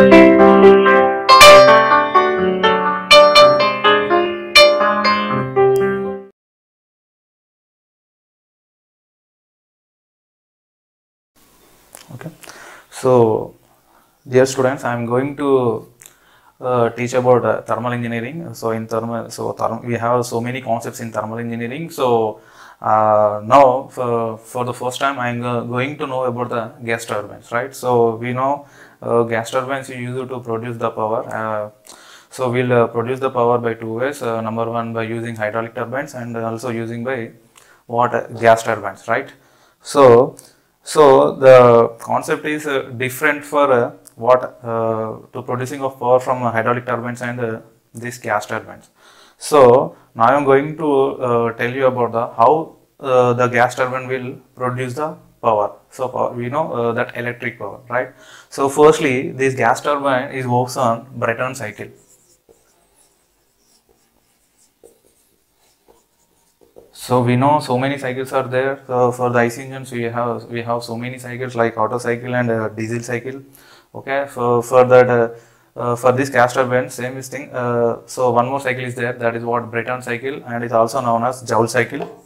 Okay, so dear students, I am going to teach about thermal engineering. So in thermal, we have so many concepts in thermal engineering. So now for the first time I am going to know about the gas turbines, right? So we know gas turbines you use to produce the power. So we'll produce the power by two ways. Number one, by using hydraulic turbines, and also using by water gas turbines, right? So the concept is different for to producing of power from hydraulic turbines and these gas turbines. So now I am going to tell you about the how the gas turbine will produce the power. So we know that electric power, right? So firstly, this gas turbine is works on Brayton cycle. So we know so many cycles are there. So for the IC engines, we have so many cycles like Otto cycle and diesel cycle. Okay, for that for this gas turbine, same thing. So one more cycle is there, that is what Brayton cycle, and it's also known as Joule cycle.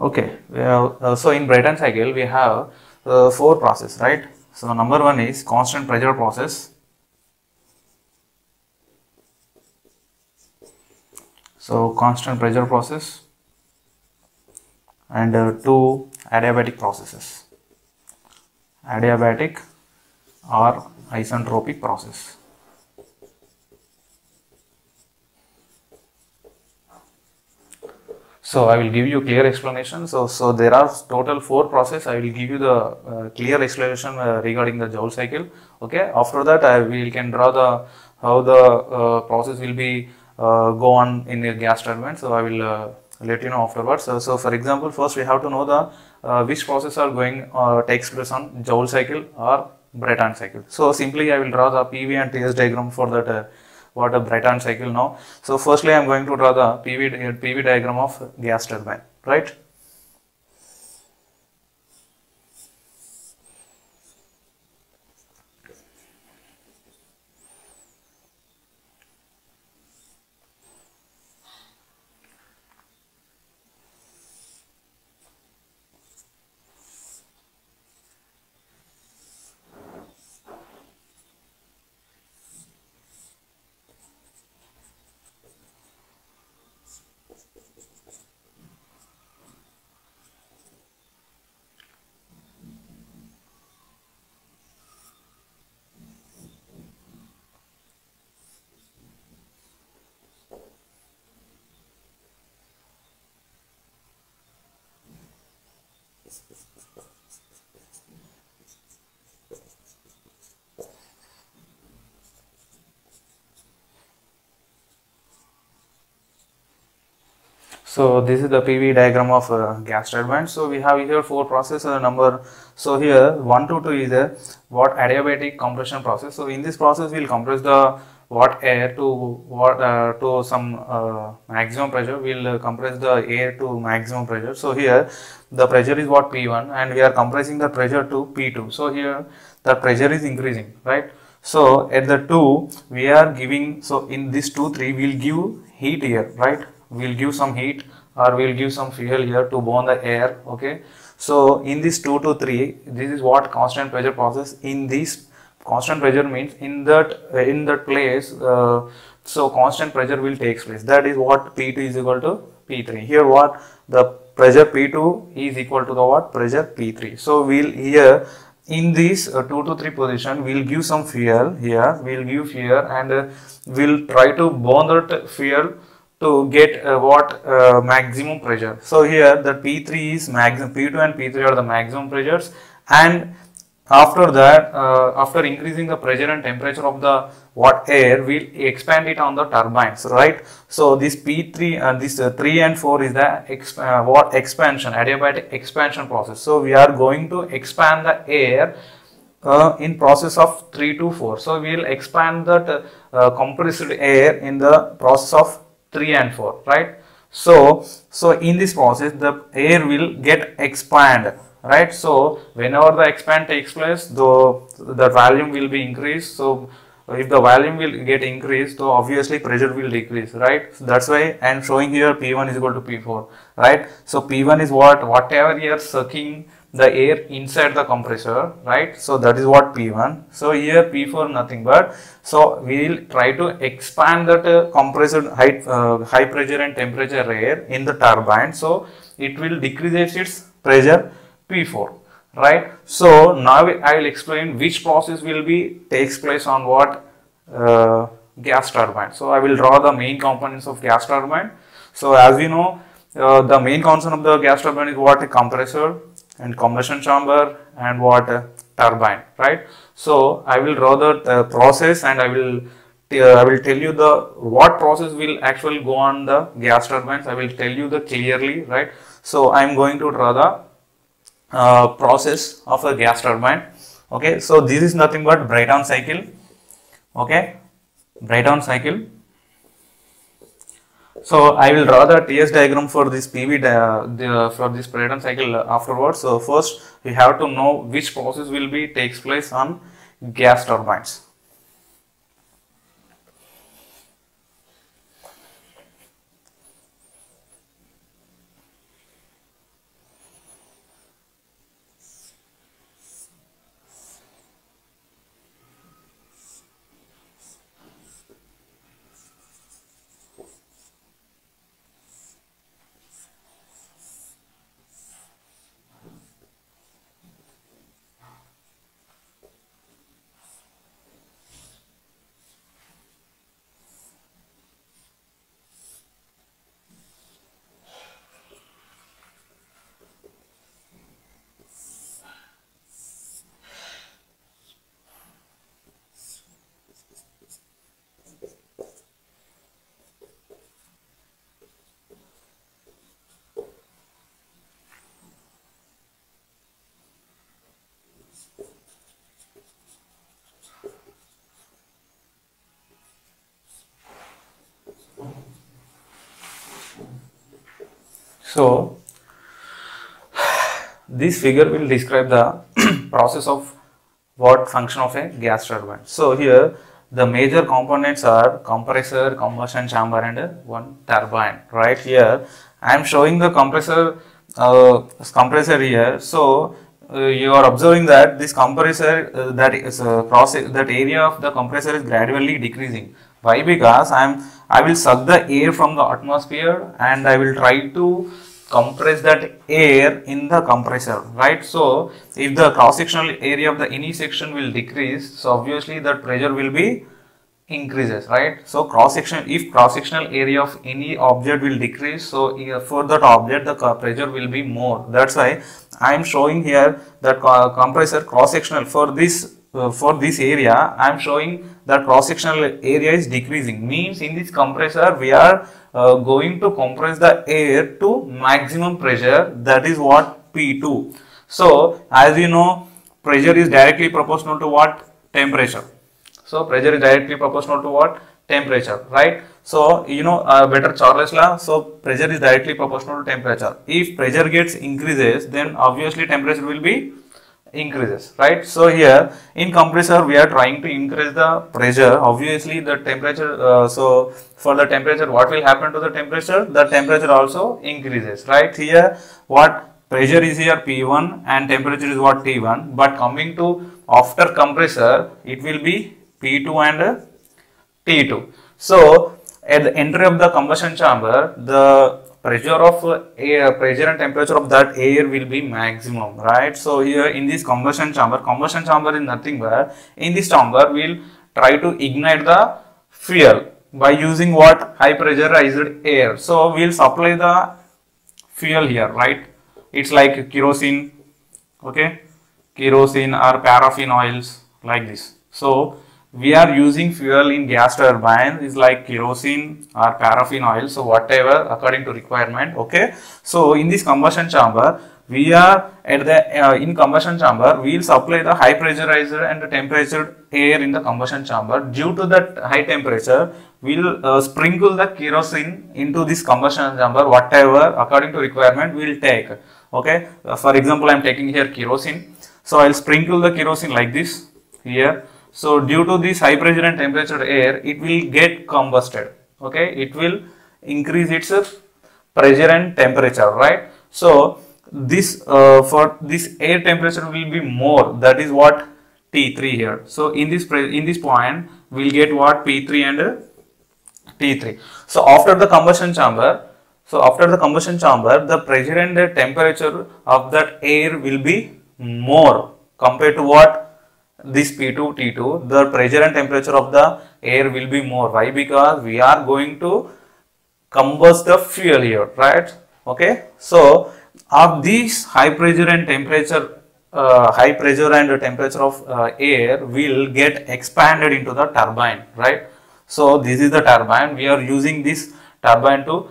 Okay, so in Brayton cycle we have four processes, right? So number one is constant pressure process. So constant pressure process, and two adiabatic processes, adiabatic or isentropic process. So I will give you clear explanation. So there are total four processes. I will give you the clear explanation regarding the Joule cycle. Okay, after that we can draw the how the process will be go on in your gas turbine. So I will let you know afterwards. So for example, first we have to know the which process are going takes place on Joule cycle or Brayton cycle. So simply I will draw the PV and TS diagram for that what a Brayton cycle now. So firstly I am going to draw the PV diagram of gas turbine, right? So this is the PV diagram of gas turbine. So we have here four processes. So here 1 to 2 is a what adiabatic compression process. So in this process we'll compress the what air to what to some maximum pressure. We'll compress the air to maximum pressure. So here the pressure is what P1, and we are compressing the pressure to P2. So here the pressure is increasing, right? So at the 2 we are giving, so in this 2, 3 we'll give heat here, right? We'll give some heat or we'll give some fuel here to burn the air. Okay, so in this 2 to 3, this is what constant pressure process. In this constant pressure means in that place, so constant pressure will take place. That is what P2 is equal to P3. Here what the pressure P2 is equal to the what pressure P3. So we'll here in this 2 to 3 position, we'll give some fuel here. We'll give fuel, and we'll try to burn that fuel to get what maximum pressure. So here the P3 is maximum, P2 and P3 are the maximum pressures, and after that, after increasing the pressure and temperature of the what air, we'll expand it on the turbines, right? So this P3 and this 3 and 4 is the what expansion, adiabatic expansion process. So we are going to expand the air in process of 3 to 4. So we'll expand that compressed air in the process of 3 and 4, right? So in this process the air will get expanded, right? So whenever the expand takes place, though the volume will be increased. So if the volume will get increased, so obviously pressure will decrease, right? So that's why I am showing here P1 is equal to P4, right? So P1 is what? Whatever you are sucking the air inside the compressor, right? So that is what P1. So here P4 nothing but, so we will try to expand that compressor high pressure and temperature air in the turbine. So it will decrease its pressure P4. Right. So now I will explain which process will be takes place on what gas turbine. So I will draw the main components of gas turbine. So as we know, the main concern of the gas turbine is what? A compressor and combustion chamber and what? Turbine. Right. So I will draw the process, and I will tell you the what process will actually go on the gas turbines. I will tell you the clearly. Right. So I am going to draw the process of a gas turbine. Okay, so this is nothing but Brayton cycle. Okay, Brayton cycle. So I will draw the TS diagram for this for this Brayton cycle afterwards. So first we have to know which process will be takes place on gas turbines. So this figure will describe the process of what function of a gas turbine. So here the major components are compressor, combustion chamber and one turbine. Right, here I am showing the compressor here. So you are observing that this compressor that area of the compressor is gradually decreasing. Why? Because I will suck the air from the atmosphere and I will try to compress that air in the compressor, right? So if the cross-sectional area of the inner section will decrease, so obviously that pressure will be increases, right? So if cross-sectional area of any object will decrease, so for that object the pressure will be more. That's why I am showing here that compressor cross-sectional for this area, I am showing that cross-sectional area is decreasing. Means in this compressor we are going to compress the air to maximum pressure, that is what P2. So as you know, pressure is directly proportional to what? Temperature. So pressure is directly proportional to what? Temperature, right? So you know better Charles' law. So pressure is directly proportional to temperature. If pressure gets increases, then obviously temperature will be increases, right? So here in compressor we are trying to increase the pressure. Obviously the temperature, so for the temperature what will happen to the temperature? The temperature also increases, right? Here what pressure is here P1 and temperature is what? T1. But coming to after compressor it will be P2 and T2. So at the entry of the combustion chamber, the pressure of air, pressure and temperature of that air will be maximum, right? So here in this combustion chamber is nothing but, in this chamber we will try to ignite the fuel by using what? High pressurized air. So we will supply the fuel here, right? It's like kerosene, okay, kerosene or paraffin oils like this. So we are using fuel in gas turbine is like kerosene or paraffin oil, so whatever according to requirement. Okay, so in this combustion chamber we are at the in combustion chamber we will supply the high pressurizer and the temperature air in the combustion chamber. Due to that high temperature we will sprinkle the kerosene into this combustion chamber, whatever according to requirement we will take. Okay, for example, I am taking here kerosene. So I will sprinkle the kerosene like this here. So due to this high pressure and temperature air, it will get combusted. Okay, it will increase its pressure and temperature, right? So this for this air temperature will be more, that is what T3 here. So in this point we will get what P3 and T3. So after the combustion chamber, the pressure and the temperature of that air will be more compared to what this P2, T2, the pressure and temperature of the air will be more. Why? Because we are going to combust the fuel here, right? Okay. So of these high pressure and temperature, of air will get expanded into the turbine, right? So this is the turbine. We are using this turbine to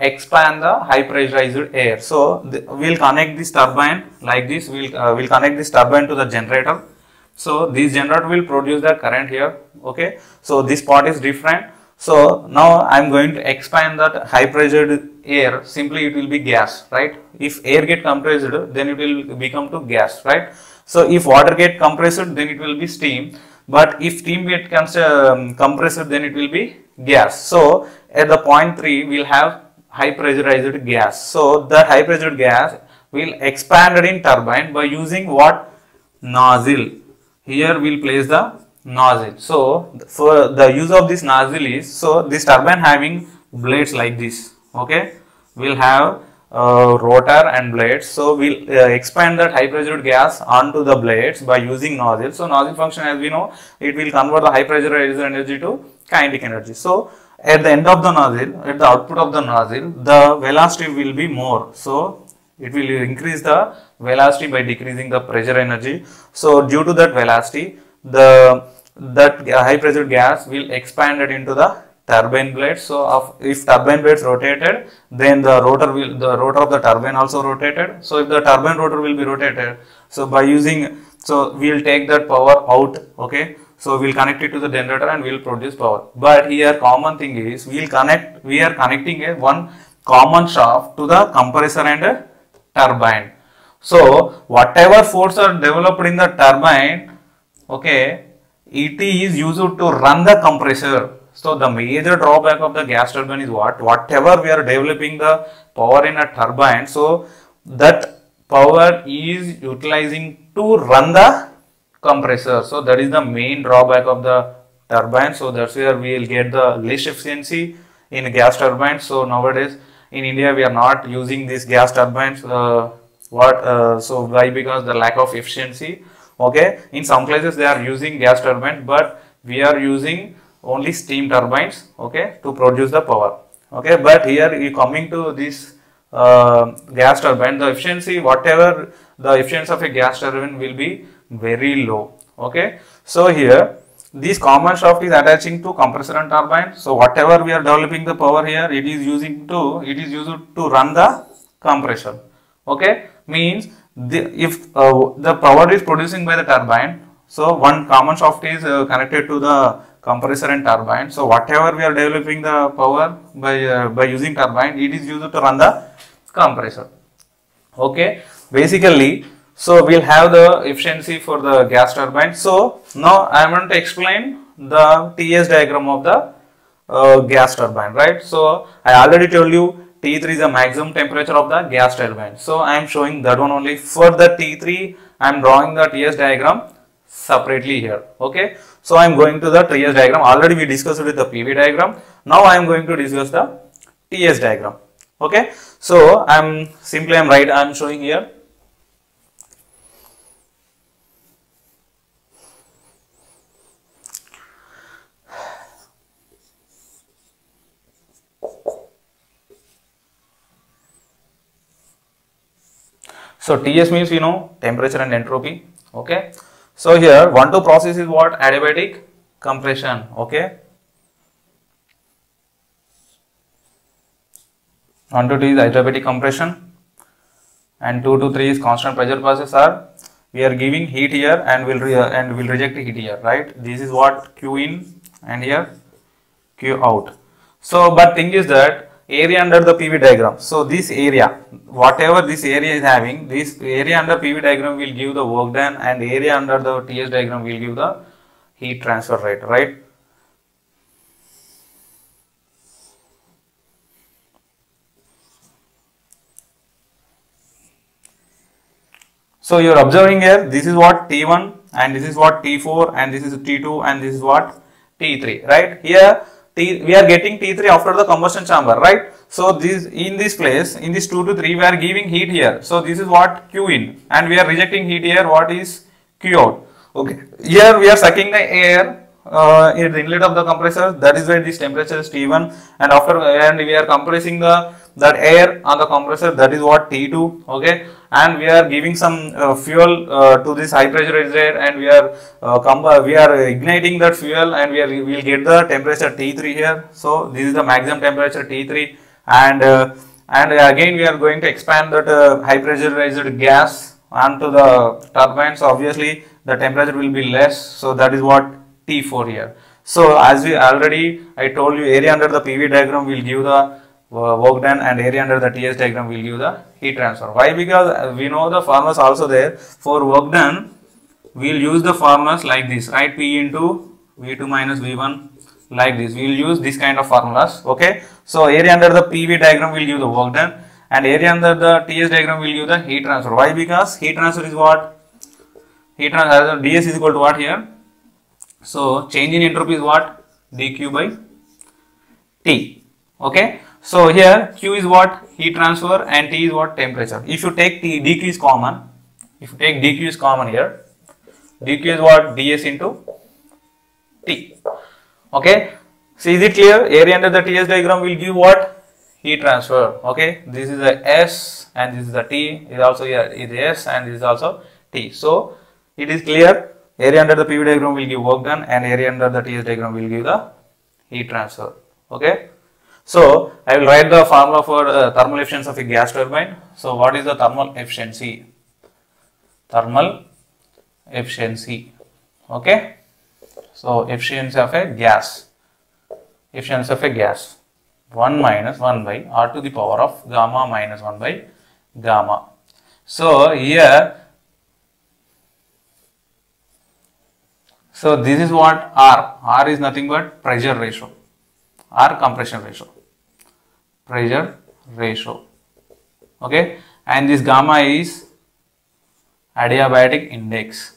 expand the high pressurized air. So we'll connect this turbine like this. We'll connect this turbine to the generator. So this generator will produce the current here. Okay. So this part is different. So now I am going to expand that high pressured air. Simply it will be gas, right? If air get compressed, then it will become to gas, right? So if water get compressed, then it will be steam. But if steam get compressed, then it will be gas. So at the point 3, we'll have high pressurized gas. So that high pressured gas will expand in turbine by using what? Nozzle. Here we'll place the nozzle. So for the use of this nozzle is, so this turbine having blades like this. Okay, we'll have rotor and blades. So we'll expand that high pressured gas onto the blades by using nozzle. So nozzle function, as we know, it will convert the high pressurized energy to kinetic energy. So at the end of the nozzle, at the output of the nozzle, the velocity will be more. So it will increase the velocity by decreasing the pressure energy. So due to that velocity, that high pressure gas will expand it into the turbine blades. So if turbine blades rotated, then the rotor of the turbine also rotated. So if the turbine rotor will be rotated, so by using, so we will take that power out. Okay, so we will connect it to the generator and we will produce power. But here common thing is, we are connecting a one common shaft to the compressor and a turbine. So whatever force are developed in the turbine, okay, it is used to run the compressor. So the major drawback of the gas turbine is what? Whatever we are developing the power in a turbine, so that power is utilizing to run the compressor. So that is the main drawback of the turbine. So that's where we will get the least efficiency in gas turbines. So nowadays in India we are not using these gas turbines. So why? Because the lack of efficiency. Okay, in some places they are using gas turbines, but we are using only steam turbines, okay, to produce the power. Okay, but here you coming to this gas turbine, the efficiency, whatever the efficiency of a gas turbine will be very low. Okay, so here this common shaft is attaching to compressor and turbine. So whatever we are developing the power here, it is used to run the compression. Okay, means if the power is producing by the turbine, so one common shaft is connected to the compressor and turbine. So whatever we are developing the power by using turbine, it is used to run the compressor. Okay, basically, so we'll have the efficiency for the gas turbine. So now I am going to explain the TS diagram of the gas turbine, right? So I already told you T3 is the maximum temperature of the gas turbine. So I am showing that one only. For the T3, I am drawing the TS diagram separately here. Okay. So I am going to the TS diagram. Already we discussed with the PV diagram. Now I am going to discuss the TS diagram. Okay. So I am showing here. So TS means, you know, temperature and entropy. Okay. So here 1-2 process is what? Adiabatic compression. Okay. 1-2 is adiabatic compression, and 2-3 is constant pressure process. Are we are giving heat here and we'll reject heat here, right? This is what Q in and here Q out. So but thing is that area under the PV diagram. So this area, whatever this area is having, this area under PV diagram will give the work done, and area under the TS diagram will give the heat transfer rate, right? So you are observing here, this is what T1, and this is what T4, and this is T2, and this is what T3, right? Here we are getting T3 after the combustion chamber, right? So this, in this place, in this 2 to 3, we are giving heat here. So this is what Q in, and we are rejecting heat here, what is Q out. Okay, here we are sucking the air in the inlet of the compressor, that is where this temperature is T1, and after, and we are compressing the that air on the compressor, that is what T2, okay, and we are giving some fuel to this high pressurized air, and we are igniting that fuel, and we will get the temperature T3 here. So this is the maximum temperature T3, and again we are going to expand that high pressurized gas onto the turbines. Obviously the temperature will be less, so that is what T4 here. So as we already I told you, area under the PV diagram will give the work done, and area under the TS diagram will give the heat transfer. Why? Because we know the formulas also there. For work done, we will use the formulas like this, right? P into V2 minus V1, like this. We will use this kind of formulas, okay? So area under the PV diagram will give the work done, and area under the TS diagram will give the heat transfer. Why? Because heat transfer is what? Heat transfer, dS is equal to what here? So change in entropy is what? dQ by T, okay? So here Q is what? Heat transfer, and T is what? Temperature. If you take dQ is common, here, dQ is what? dS into T. Okay. So is it clear? Area under the TS diagram will give what? Heat transfer. Okay. This is a S, and this is a T. Is also here is S, and this is also T. So it is clear. Area under the PV diagram will give work done, and area under the TS diagram will give the heat transfer. Okay. So I will write the formula for thermal efficiency of a gas turbine. So what is the thermal efficiency? Okay. So efficiency of a gas. One minus one by r to the power of gamma minus one by gamma. So here, so this is what R. R is nothing but pressure ratio, R compression ratio. Okay, and this gamma is adiabatic index,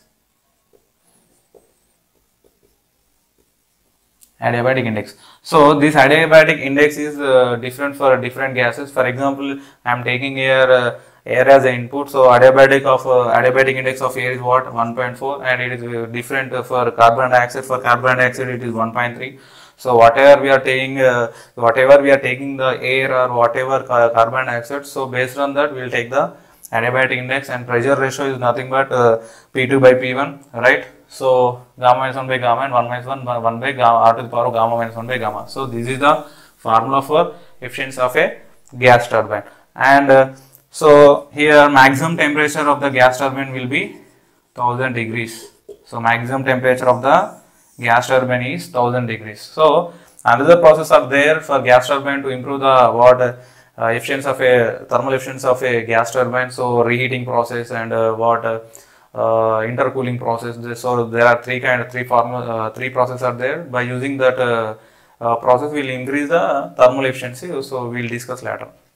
so this adiabatic index is different for different gases. For example, I am taking here air as an input, so adiabatic index of air is what? 1.4, and it is different for carbon dioxide. For carbon dioxide it is 1.3. So whatever we are taking, the air or whatever carbon dioxide, so based on that we will take the adiabatic index, and pressure ratio is nothing but P2 by P1, right? So gamma minus 1 by gamma, and 1 minus 1 by 1 by gamma, r to the power of gamma minus 1 by gamma. So this is the formula for efficiency of a gas turbine. And so here maximum temperature of the gas turbine will be 1000 degrees. So maximum temperature of the gas turbine is 1000 degrees. So another process are there for gas turbine to improve the efficiency of a thermal efficiency of a gas turbine. So reheating process, and intercooling process. So there are three processes are there. By using that process, we'll increase the thermal efficiency. So we'll discuss later.